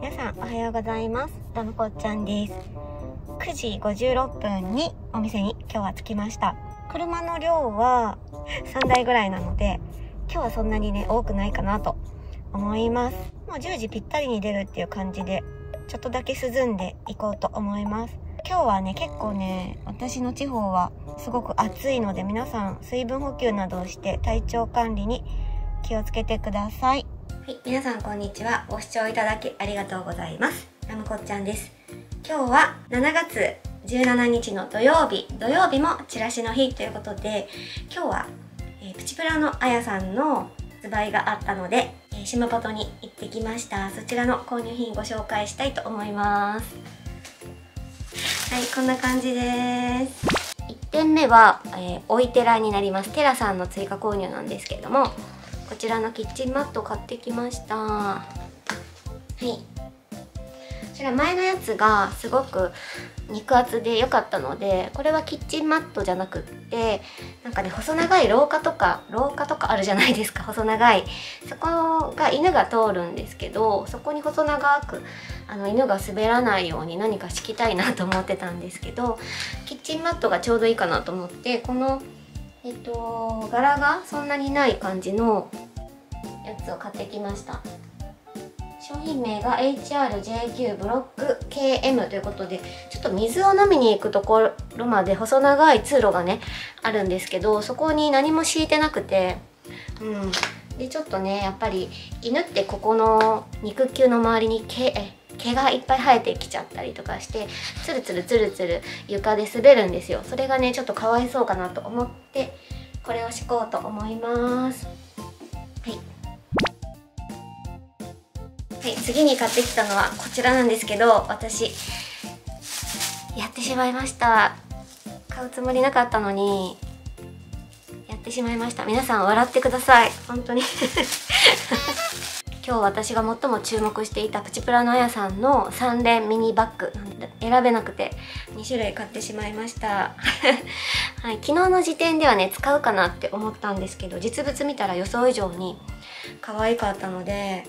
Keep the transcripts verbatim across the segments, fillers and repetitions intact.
皆さんおはようございます。ともこっちゃんです。くじごじゅうろっぷんにお店に今日は着きました。車の量はさんだいぐらいなので、今日はそんなにね、多くないかなと思います。もうじゅうじぴったりに出るっていう感じで、ちょっとだけ涼んでいこうと思います。今日はね、結構ね、私の地方はすごく暑いので、皆さん水分補給などをして体調管理に気をつけてください。はい、皆さんこんにちは。ご視聴いただきありがとうございます。ともこっちゃんです。今日はしちがつじゅうしちにちの土曜日、土曜日もチラシの日ということで、今日は、えー、プチプラのあやさんの発売があったので、えー、島ポトに行ってきました。そちらの購入品ご紹介したいと思います。はい、こんな感じです。いってんめは、えー、おいてらになります。テラさんの追加購入なんですけれども、こちらのキッチンマットを買ってきました。はい。こちら前のやつがすごく肉厚で良かったので、これはキッチンマットじゃなくって、なんかね、細長い廊下とか、廊下とかあるじゃないですか、細長い。そこが犬が通るんですけど、そこに細長く、あの犬が滑らないように何か敷きたいなと思ってたんですけど、キッチンマットがちょうどいいかなと思って、この、えっと、柄がそんなにない感じのやつを買ってきました。商品名が エイチアールジェーキュー ブロック ケーエム ということで、ちょっと水を飲みに行くところまで細長い通路がねあるんですけど、そこに何も敷いてなくて、うんでちょっとね、やっぱり犬ってここの肉球の周りに毛え毛がいっぱい生えてきちゃったりとかして、ツルツルツルツル床で滑るんですよ。それがねちょっとかわいそうかなと思って、これを敷こうと思います。はい、はい、次に買ってきたのはこちらなんですけど、私やってしまいました。買うつもりなかったのにやってしまいました。皆さん笑ってください、本当に今日私が最も注目していたプチプラのあやさんのさん連ミニバッグ、選べなくてにしゅるい買ってしまいましたはい、昨日の時点ではね使うかなって思ったんですけど、実物見たら予想以上に可愛かったので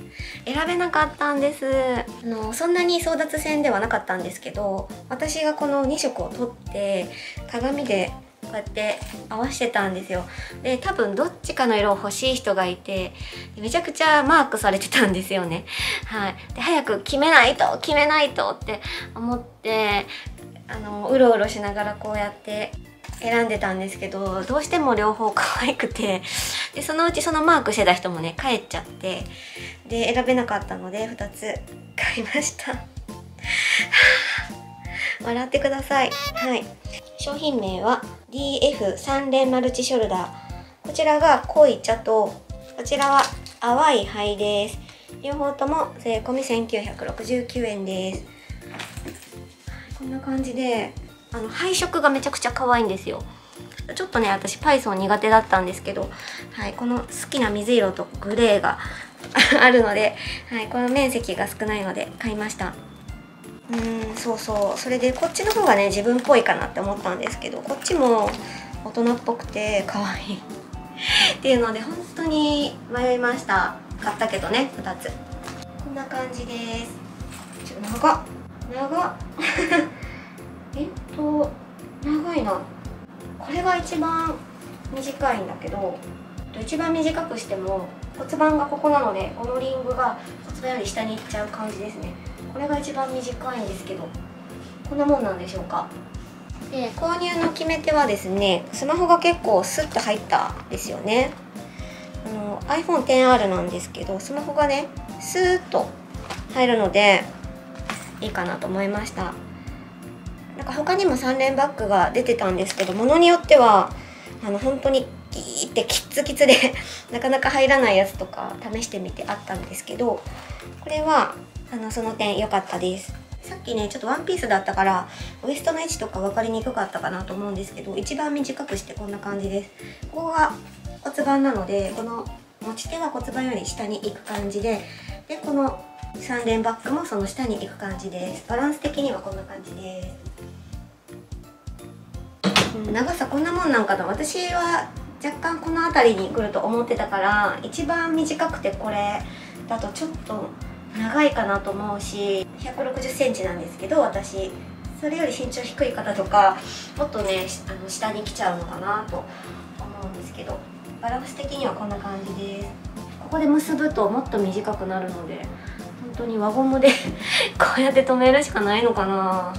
選べなかったんです。あのそんなに争奪戦ではなかったんですけど、私がこのにしょくを取って鏡でこうやって合わせてたんですよ。で多分どっちかの色を欲しい人がいて、めちゃくちゃマークされてたんですよね。はい、で早く決めないと決めないとって思って、あのうろうろしながらこうやって選んでたんですけど、どうしても両方可愛くて、でそのうちそのマークしてた人もね帰っちゃって、で選べなかったのでふたつ買いました笑ってください。はい、商品名は ディーエフさん 連マルチショルダー。こちらが濃い茶と、こちらは淡い灰です。両方とも税込みせんきゅうひゃくろくじゅうきゅうえんです。こんな感じで、あの配色がめちゃくちゃ可愛いんですよ。ちょっとね私パイソン苦手だったんですけど、はい、この好きな水色とグレーがあるので、はい、この面積が少ないので買いました。うーん、そうそう、それでこっちの方がね自分っぽいかなって思ったんですけど、こっちも大人っぽくて可愛いっていうので本当に迷いました。買ったけどねふたつ。こんな感じです。ちょっと長っ長っえっと長いな。これが一番短いんだけど、一番短くしても骨盤がここなので、このリングが骨盤より下に行っちゃう感じですね。これが一番短いんですけど、こんなもんなんでしょうか。で購入の決め手はですね、スマホが結構スッと入ったんですよね。あの アイフォンテンアール なんですけど、スマホがねスーッと入るのでいいかなと思いました。なんか他にもさん連バッグが出てたんですけど、ものによってはあの本当にギーってキッツキツでなかなか入らないやつとか試してみてあったんですけど、これはあのその点良かったです。さっきねちょっとワンピースだったからウエストの位置とか分かりにくかったかなと思うんですけど、一番短くしてこんな感じです。ここが骨盤なので、この持ち手は骨盤より下に行く感じで、でこのさん連バッグもその下に行く感じです。バランス的にはこんな感じです。うん、長さこんなもんなんかな。私は若干この辺りに来ると思ってたから、一番短くてこれだとちょっと長いかなと思うし、ひゃくろくじゅっセンチなんですけど私それより身長低い方とかもっとねあの下に来ちゃうのかなと思うんですけど、バランス的にはこんな感じです。ここで結ぶともっと短くなるので本当に輪ゴムでこうやって留めるしかないのかな。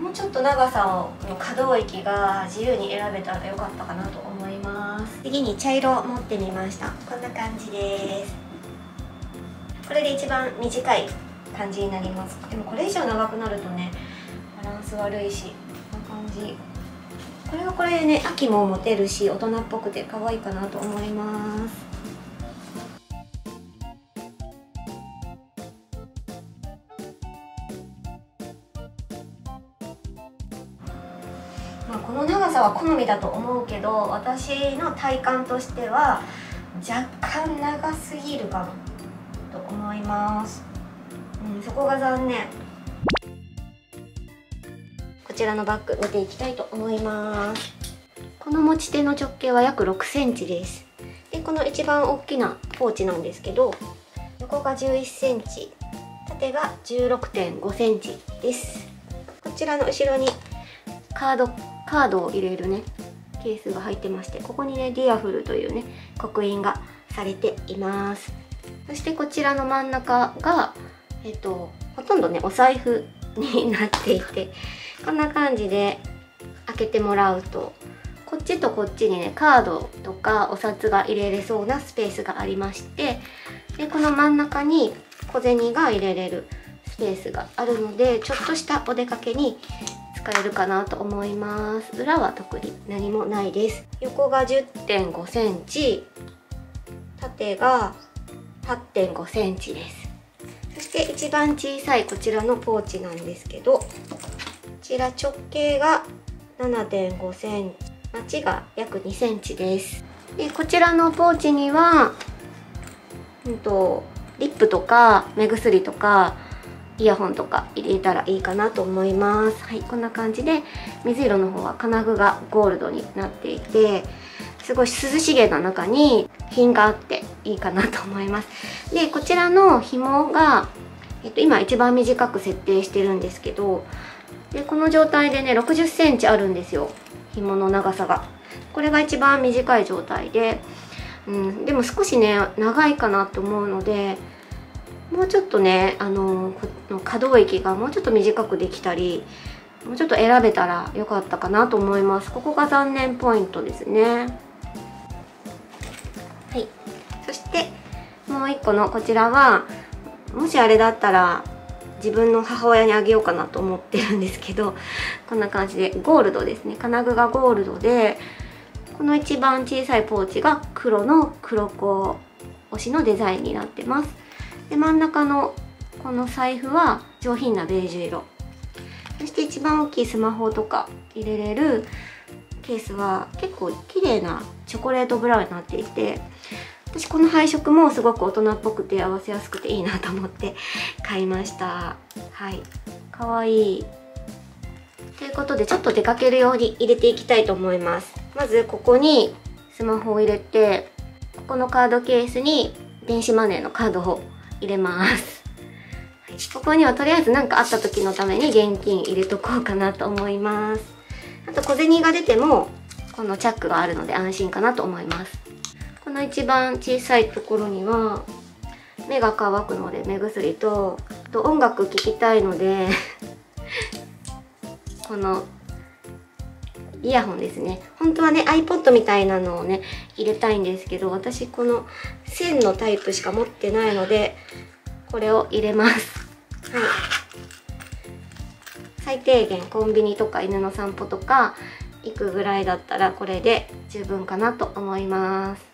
もうちょっと長さの可動域が自由に選べたらよかったかなと思います。次に茶色を持ってみました。こんな感じです。これで一番短い感じになります。でもこれ以上長くなるとねバランス悪いし、こんな感じ。これはこれでね秋も持てるし大人っぽくて可愛いかなと思います。まあ、この長さは好みだと思うけど私の体感としては若干長すぎるかなと思います、うん、そこが残念。こちらのバッグ見ていきたいと思います。この持ち手の直径は約ろくセンチです。でこの一番大きなポーチなんですけど横がじゅういっセンチ縦が じゅうろくてんごセンチです。こちらの後ろにカードカードを入れるねケースが入ってまして、ここにねディアフルというね刻印がされています。そしてこちらの真ん中が、えっと、ほとんどねお財布になっていてこんな感じで開けてもらうとこっちとこっちにねカードとかお札が入れれそうなスペースがありまして、でこの真ん中に小銭が入れれるスペースがあるのでちょっとしたお出かけに使えるかなと思います。裏は特に何もないです。横が じゅってんごセンチ縦が はってんごセンチです。そして一番小さいこちらのポーチなんですけどこちら直径が ななてんごセンチマチが約にセンチです。でこちらのポーチには、うんと、リップとか目薬とかイヤホンとか入れたらいいかなと思います。はい、こんな感じで水色の方は金具がゴールドになっていてすごい涼しげな中に品があっていいかなと思います。でこちらの紐が、えっと、今一番短く設定してるんですけどでこの状態でねろくじゅっセンチあるんですよ紐の長さが。これが一番短い状態で、うん、でも少しね長いかなと思うので。もうちょっとねあの可動域がもうちょっと短くできたりもうちょっと選べたらよかったかなと思います。ここが残念ポイントですね。はい、そしてもういっこのこちらはもしあれだったら自分の母親にあげようかなと思ってるんですけどこんな感じでゴールドですね。金具がゴールドでこの一番小さいポーチが黒の黒子推しのデザインになってます。で真ん中のこの財布は上品なベージュ色。そして一番大きいスマホとか入れれるケースは結構綺麗なチョコレートブラウンになっていて私この配色もすごく大人っぽくて合わせやすくていいなと思って買いました。はい、かわいい。ということでちょっと出かけるように入れていきたいと思います。まずここにスマホを入れてここのカードケースに電子マネーのカードを入れます、はい、ここにはとりあえず何かあった時のために現金入れとこうかなと思います。あと小銭が出てもこのチャックがあるので安心かなと思います。この一番小さいところには目が乾くので目薬とあと音楽聴きたいのでこのイヤホンですね。本当はね アイポッド みたいなのをね入れたいんですけど私この線のタイプしか持ってないのでこれを入れます、はい、最低限コンビニとか犬の散歩とか行くぐらいだったらこれで十分かなと思います。